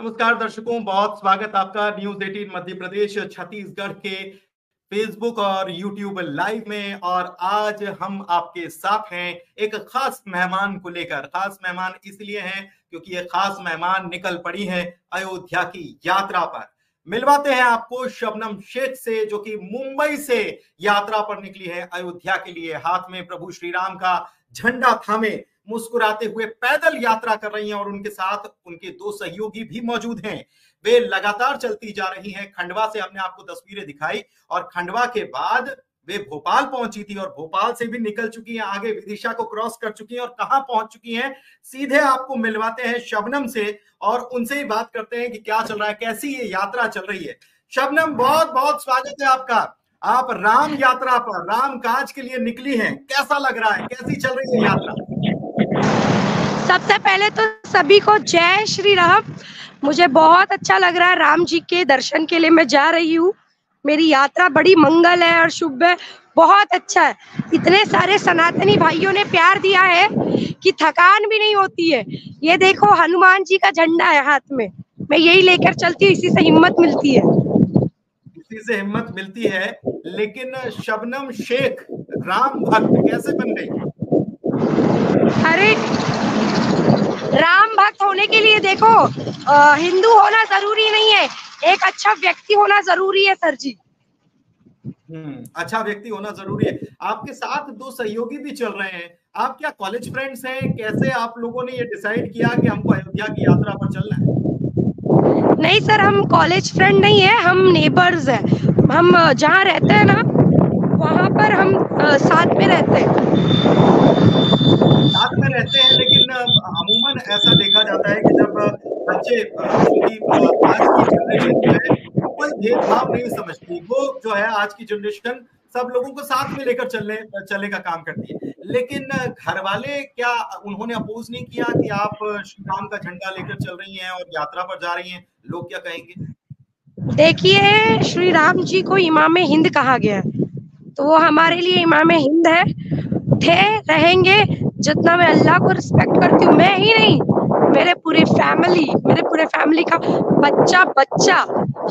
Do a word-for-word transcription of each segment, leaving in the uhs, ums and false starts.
नमस्कार दर्शकों, बहुत स्वागत आपका न्यूज़ अठारह मध्य प्रदेश छत्तीसगढ़ के फेसबुक और यूट्यूब लाइव में। और आज हम आपके साथ हैं एक खास मेहमान को लेकर। खास मेहमान इसलिए हैं क्योंकि ये खास मेहमान निकल पड़ी हैं अयोध्या की यात्रा पर। मिलवाते हैं आपको शबनम शेख से, जो कि मुंबई से यात्रा पर निकली है अयोध्या के लिए। हाथ में प्रभु श्री राम का झंडा थामे मुस्कुराते हुए पैदल यात्रा कर रही हैं और उनके साथ उनके दो सहयोगी भी मौजूद हैं। वे लगातार चलती जा रही हैं। खंडवा से हमने आपको तस्वीरें दिखाई और खंडवा के बाद वे भोपाल पहुंची थी और भोपाल से भी निकल चुकी हैं, आगे विदिशा को क्रॉस कर चुकी हैं और कहां पहुंच चुकी हैं सीधे आपको मिलवाते हैं शबनम से और उनसे ही बात करते हैं कि क्या चल रहा है, कैसी ये यात्रा चल रही है। शबनम, बहुत बहुत स्वागत है आपका। आप राम यात्रा पर, राम काज के लिए निकली हैं, कैसा लग रहा है, कैसी चल रही है यात्रा? सबसे पहले तो सभी को जय श्री राम। मुझे बहुत अच्छा लग रहा है, राम जी के दर्शन के लिए मैं जा रही हूँ। मेरी यात्रा बड़ी मंगल है और शुभ है, बहुत अच्छा है। इतने सारे सनातनी भाइयों ने प्यार दिया है कि थकान भी नहीं होती है। ये देखो, हनुमान जी का झंडा है हाथ में, मैं यही लेकर चलती हूँ, इसी से हिम्मत मिलती है, इसी से हिम्मत मिलती है। लेकिन शबनम शेख राम भक्त कैसे बन गई? अरे राम भक्त होने के लिए देखो आ, हिंदू होना जरूरी नहीं है, एक अच्छा व्यक्ति होना जरूरी है सर जी। हम्म, अच्छा व्यक्ति होना जरूरी है। आपके साथ दो सहयोगी भी चल रहे हैं, आप क्या कॉलेज फ्रेंड्स हैं? कैसे आप लोगों ने ये डिसाइड किया कि हमको अयोध्या की यात्रा पर चलना है? नहीं सर, हम कॉलेज फ्रेंड नहीं है, हम नेबर्स है। हम जहाँ रहते हैं ना वहाँ पर हम साथ में रहते हैं, साथ में रहते हैं। लेकिन अमूमन ऐसा देखा जाता है कि जब बच्चे आज की जनरेशन जो है कोई भेदभाव नहीं समझती, वो जो है आज की जनरेशन सब लोगों को साथ में लेकर चलने चलने का काम करती है। लेकिन घर वाले क्या उन्होंने अपोज नहीं किया कि आप श्री राम का झंडा लेकर चल रही हैं और यात्रा पर जा रही हैं, लोग क्या कहेंगे? देखिए, श्री राम जी को इमाम हिंद कहा गया है, तो वो हमारे लिए इमाम हिंद है, थे, रहेंगे। जितना मैं अल्लाह को रिस्पेक्ट करती हूँ, मैं ही नहीं, मेरे पूरे फैमिली, मेरे पूरे फैमिली का बच्चा बच्चा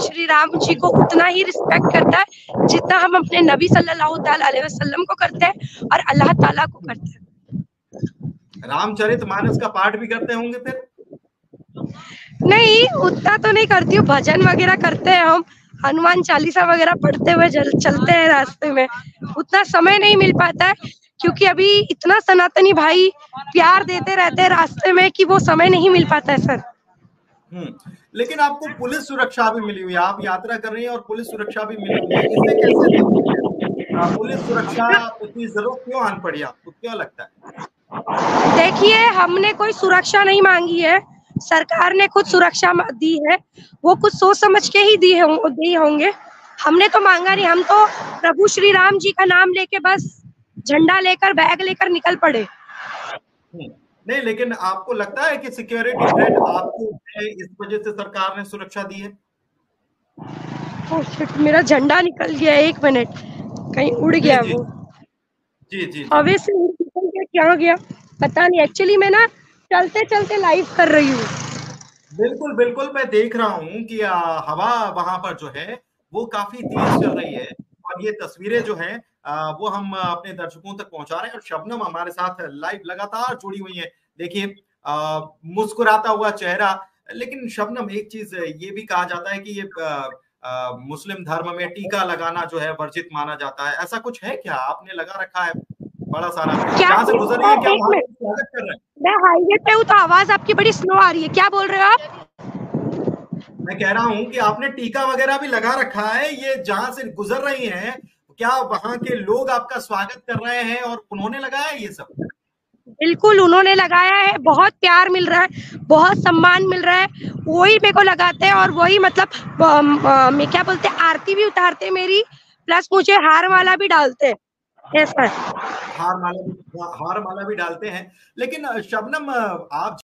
श्री राम जी को उतना ही रिस्पेक्ट करता है जितना हम अपने नबी सल्लल्लाहु अलैहि वसल्लम को करते हैं और अल्लाह ताला को करते हैं। रामचरितमानस का पाठ भी करते होंगे फिर? नहीं, उतना तो नहीं करती हूँ, भजन वगैरह करते हैं, हम हनुमान चालीसा वगैरह पढ़ते हुए चलते हैं रास्ते में। उतना समय नहीं मिल पाता है क्योंकि अभी इतना सनातनी भाई प्यार देते रहते हैं रास्ते में कि वो समय नहीं मिल पाता है सर। हम्म, लेकिन आपको पुलिस सुरक्षा भी मिली हुई है, आप यात्रा कर रही हैं और पुलिस सुरक्षा भी मिली हुई है, इससे कैसे? पुलिस सुरक्षा उतनी जरूरत क्यों आन पड़ी आपको, क्या लगता है? देखिए, हमने कोई सुरक्षा नहीं मांगी है, सरकार ने खुद सुरक्षा दी है, वो कुछ सोच समझ के ही दी होंगे, हमने तो मांगा नहीं। हम तो प्रभु श्री राम जी का नाम लेके, बस झंडा लेकर, बैग लेकर निकल पड़े। नहीं, लेकिन आपको लगता है कि सिक्योरिटी थ्रेट आपको है, इस वजह से सरकार ने सुरक्षा दी है? ओह शिट, मेरा झंडा निकल गया, एक मिनट, कहीं उड़ गया जी, वो जी जी अवे से निकल गया, क्या हो गया पता नहीं। एक्चुअली मैं ना चलते चलते लाइव कर रही हूँ। बिल्कुल बिल्कुल, मैं देख रहा हूँ कि आ, हवा वहां पर जो है वो काफी तेज चल रही है और ये तस्वीरें जो है आ, वो हम अपने दर्शकों तक पहुंचा रहे हैं। और शबनम हमारे साथ लाइव लगातार जुड़ी हुई है, देखिए मुस्कुराता हुआ चेहरा। लेकिन शबनम, एक चीज ये भी कहा जाता है कि ये आ, आ, मुस्लिम धर्म में टीका लगाना जो है वर्जित माना जाता है, ऐसा कुछ है क्या? आपने लगा रखा है बड़ा सारा, जहाँ से गुजर रही है क्या वहाँ स्वागत कर रहे हैं? मैं हाईवे पे हूँ तो आवाज आपकी बड़ी स्लो आ रही है, क्या बोल रहे हो आप? मैं कह रहा हूँ कि आपने टीका वगैरह भी लगा रखा है, ये जहाँ से गुजर रही है क्या वहाँ के लोग आपका स्वागत कर रहे हैं और उन्होंने लगाया है ये सब? बिल्कुल, उन्होंने लगाया है, बहुत प्यार मिल रहा है, बहुत सम्मान मिल रहा है, वही मेरे को लगाते हैं और वही मतलब आ, आ, मैं क्या बोलते हैं, आरती भी उतारते मेरी, प्लस मुझे हार माला भी डालते हैं। Yes, हार माला हार माला भी डालते हैं। लेकिन शबनम, आप